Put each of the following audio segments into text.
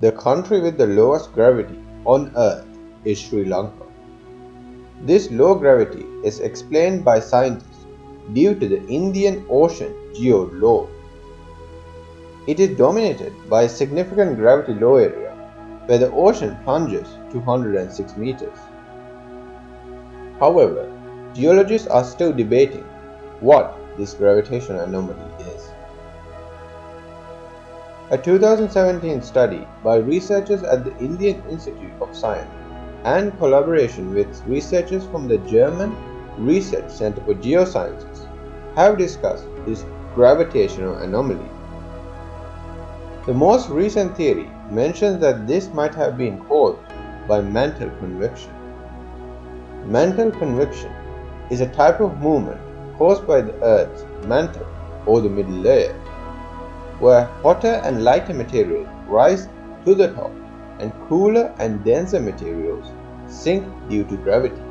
The country with the lowest gravity on Earth is Sri Lanka. This low gravity is explained by scientists due to the Indian Ocean geoid low. It is dominated by a significant gravity low area where the ocean plunges to 106 meters. However, geologists are still debating what this gravitational anomaly is. A 2017 study by researchers at the Indian Institute of Science and collaboration with researchers from the German Research Center for Geosciences have discussed this gravitational anomaly. The most recent theory mentions that this might have been caused by mantle convection. Mantle convection is a type of movement caused by the Earth's mantle or the middle layer, where hotter and lighter materials rise to the top and cooler and denser materials sink due to gravity.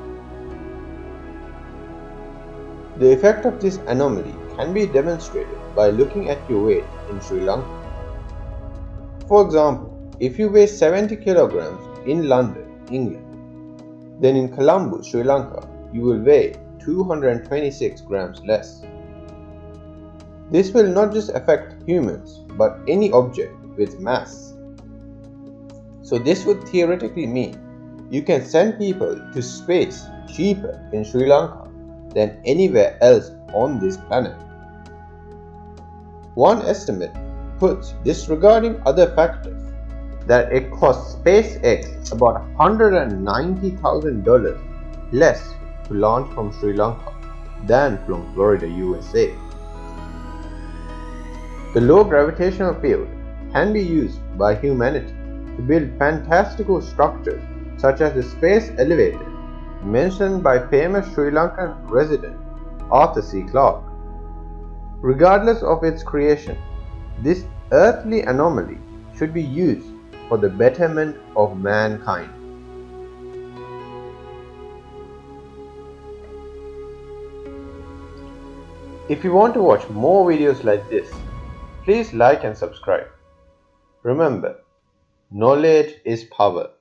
The effect of this anomaly can be demonstrated by looking at your weight in Sri Lanka. For example, if you weigh 70 kilograms in London, England, then in Colombo, Sri Lanka, you will weigh 226 grams less. This will not just affect humans, but any object with mass. So this would theoretically mean you can send people to space cheaper in Sri Lanka than anywhere else on this planet. One estimate puts, disregarding other factors, that it costs SpaceX about $190,000 less to launch from Sri Lanka than from Florida, USA. The low gravitational field can be used by humanity to build fantastical structures such as the space elevator mentioned by famous Sri Lankan resident Arthur C. Clarke. Regardless of its creation, this earthly anomaly should be used for the betterment of mankind. If you want to watch more videos like this, please like and subscribe. Remember, knowledge is power.